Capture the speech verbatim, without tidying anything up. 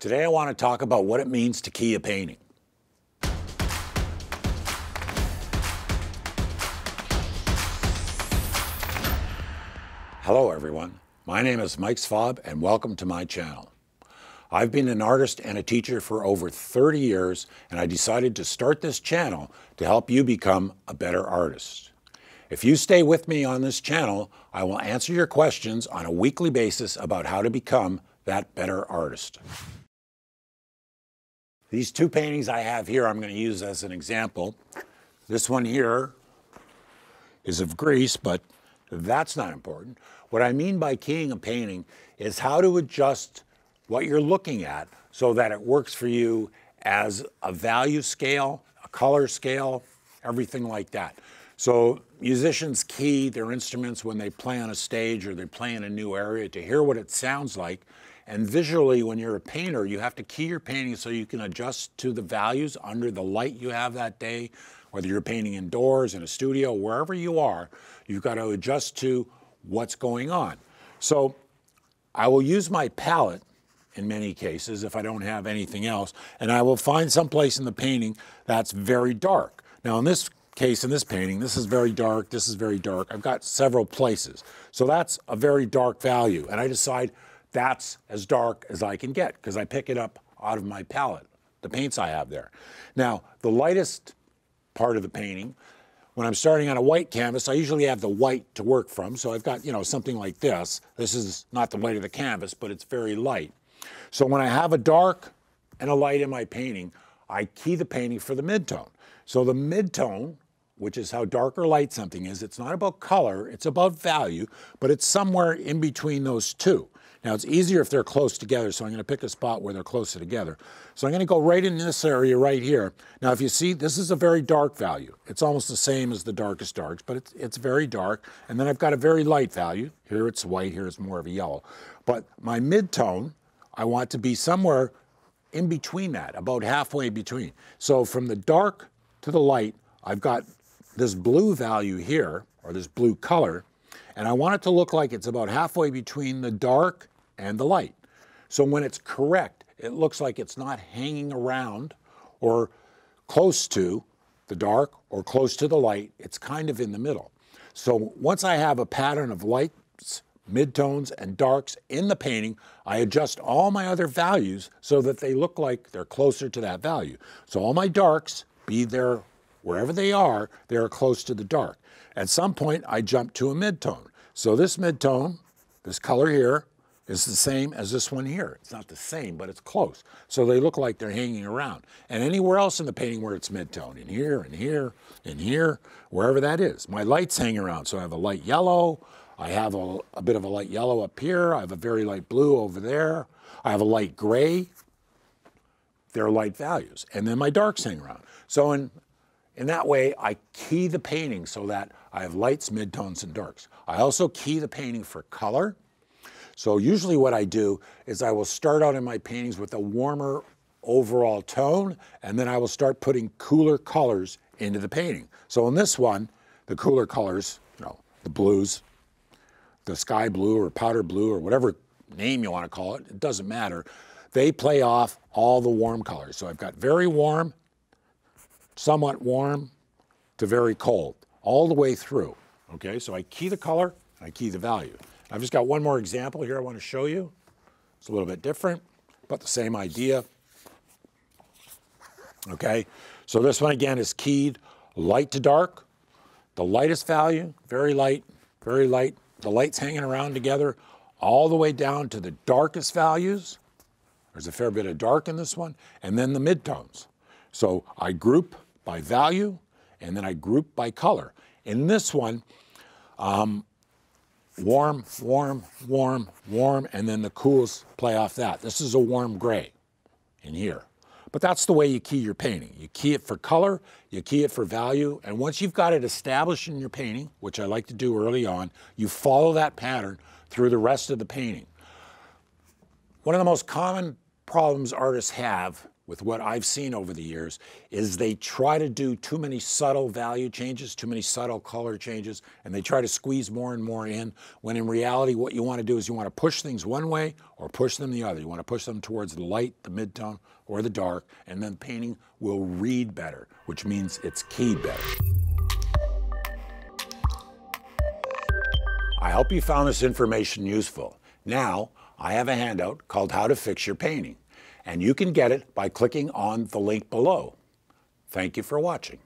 Today I want to talk about what it means to key a painting. Hello everyone, my name is Mike Svob and welcome to my channel. I've been an artist and a teacher for over thirty years and I decided to start this channel to help you become a better artist. If you stay with me on this channel, I will answer your questions on a weekly basis about how to become that better artist. These two paintings I have here I'm going to use as an example. This one here is of Greece, but that's not important. What I mean by keying a painting is how to adjust what you're looking at so that it works for you as a value scale, a color scale, everything like that. So musicians key their instruments when they play on a stage or they play in a new area to hear what it sounds like. And visually, when you're a painter, you have to key your painting so you can adjust to the values under the light you have that day, whether you're painting indoors, in a studio, wherever you are, you've got to adjust to what's going on. So I will use my palette in many cases if I don't have anything else, and I will find some place in the painting that's very dark. Now in this case, in this painting, this is very dark, this is very dark. I've got several places. So that's a very dark value, and I decide that's as dark as I can get because I pick it up out of my palette, the paints I have there. Now, the lightest part of the painting, when I'm starting on a white canvas, I usually have the white to work from. So I've got, you know, something like this. This is not the light of the canvas, but it's very light. So when I have a dark and a light in my painting, I key the painting for the mid-tone. So the mid-tone, which is how dark or light something is, it's not about color, it's about value, but it's somewhere in between those two. Now it's easier if they're close together, so I'm going to pick a spot where they're closer together. So I'm going to go right in this area right here. Now if you see, this is a very dark value. It's almost the same as the darkest darks, but it's, it's very dark. And then I've got a very light value. Here it's white, here it's more of a yellow. But my mid-tone, I want to be somewhere in between that, about halfway between. So from the dark to the light, I've got this blue value here, or this blue color, and I want it to look like it's about halfway between the dark and the light. So when it's correct, it looks like it's not hanging around or close to the dark or close to the light. It's kind of in the middle. So once I have a pattern of lights, midtones, and darks in the painting, I adjust all my other values so that they look like they're closer to that value. So all my darks, be there wherever they are, they are close to the dark. At some point, I jump to a mid-tone. So this mid-tone, this color here, is the same as this one here. It's not the same, but it's close. So they look like they're hanging around. And anywhere else in the painting where it's mid-tone, in here, in here, in here, wherever that is. My lights hang around, so I have a light yellow, I have a, a bit of a light yellow up here, I have a very light blue over there, I have a light gray, they're light values. And then my darks hang around. So in In that way, I key the painting so that I have lights, midtones, and darks. I also key the painting for color. So usually what I do is I will start out in my paintings with a warmer overall tone, and then I will start putting cooler colors into the painting. So in this one, the cooler colors, you know, the blues, the sky blue or powder blue or whatever name you want to call it, it doesn't matter. They play off all the warm colors. So I've got very warm, somewhat warm to very cold, all the way through. Okay, so I key the color, I key the value. I've just got one more example here I want to show you. It's a little bit different, but the same idea. Okay, so this one again is keyed light to dark, the lightest value, very light, very light, the light's hanging around together, all the way down to the darkest values. There's a fair bit of dark in this one, and then the midtones. So I group by value, and then I group by color. In this one, um, warm, warm, warm, warm, and then the cools play off that. This is a warm gray in here. But that's the way you key your painting. You key it for color, you key it for value, and once you've got it established in your painting, which I like to do early on, you follow that pattern through the rest of the painting. One of the most common problems artists have with what I've seen over the years, is they try to do too many subtle value changes, too many subtle color changes, and they try to squeeze more and more in, when in reality what you want to do is you want to push things one way or push them the other. You want to push them towards the light, the mid-tone, or the dark, and then painting will read better, which means it's keyed better. I hope you found this information useful. Now, I have a handout called How to Fix Your Painting, and you can get it by clicking on the link below. Thank you for watching.